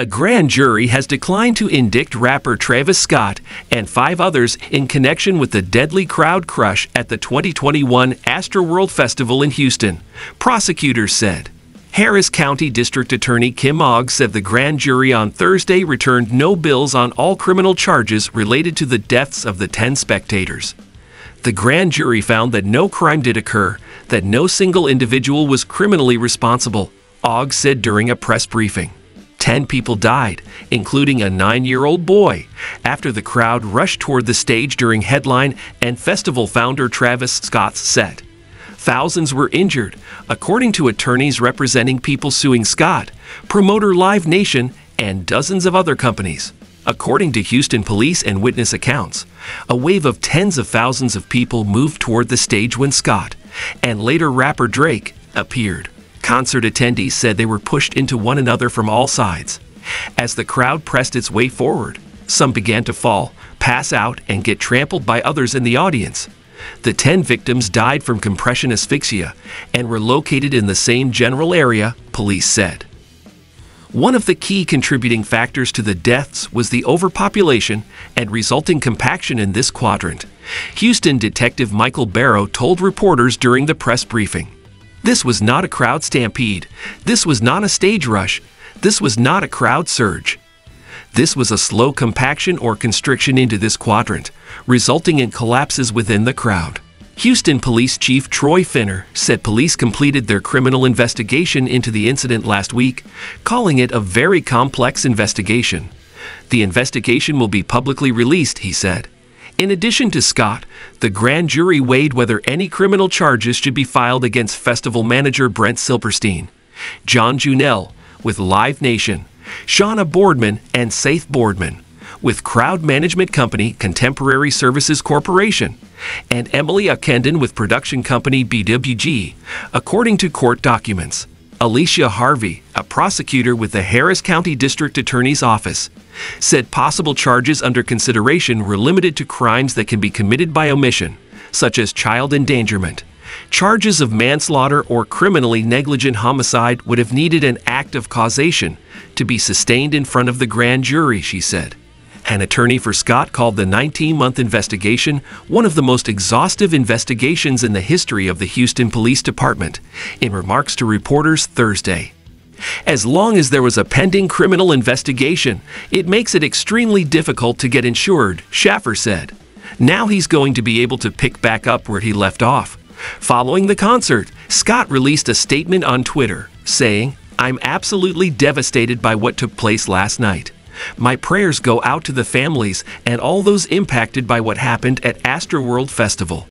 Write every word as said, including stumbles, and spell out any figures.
A grand jury has declined to indict rapper Travis Scott and five others in connection with the deadly crowd crush at the twenty twenty-one Astroworld Festival in Houston, prosecutors said. Harris County District Attorney Kim Ogg said the grand jury on Thursday returned no bills on all criminal charges related to the deaths of the ten spectators. The grand jury found that no crime did occur, that no single individual was criminally responsible, Ogg said during a press briefing. Ten people died, including a nine-year-old boy, after the crowd rushed toward the stage during headline and festival founder Travis Scott's set. Thousands were injured, according to attorneys representing people suing Scott, promoter Live Nation, and dozens of other companies. According to Houston police and witness accounts, a wave of tens of thousands of people moved toward the stage when Scott, and later rapper Drake, appeared. Concert attendees said they were pushed into one another from all sides. As the crowd pressed its way forward, some began to fall, pass out, and get trampled by others in the audience. The ten victims died from compression asphyxia and were located in the same general area, police said. One of the key contributing factors to the deaths was the overpopulation and resulting compaction in this quadrant, Houston Detective Michael Barrow told reporters during the press briefing. This was not a crowd stampede. This was not a stage rush. This was not a crowd surge. This was a slow compaction or constriction into this quadrant, resulting in collapses within the crowd. Houston Police Chief Troy Finner said police completed their criminal investigation into the incident last week, calling it a very complex investigation. The investigation will be publicly released, he said. In addition to Scott, the grand jury weighed whether any criminal charges should be filed against festival manager Brent Silberstein, John Junell with Live Nation, Shauna Boardman and Saith Boardman with crowd management company Contemporary Services Corporation, and Emily Akendon with production company B W G, according to court documents. Alicia Harvey, a prosecutor with the Harris County District Attorney's Office, said possible charges under consideration were limited to crimes that can be committed by omission, such as child endangerment. Charges of manslaughter or criminally negligent homicide would have needed an act of causation to be sustained in front of the grand jury, she said. An attorney for Scott called the nineteen-month investigation one of the most exhaustive investigations in the history of the Houston Police Department, in remarks to reporters Thursday. As long as there was a pending criminal investigation, it makes it extremely difficult to get insured, Schaffer said. Now he's going to be able to pick back up where he left off. Following the concert, Scott released a statement on Twitter, saying, "I'm absolutely devastated by what took place last night. My prayers go out to the families and all those impacted by what happened at Astroworld Festival."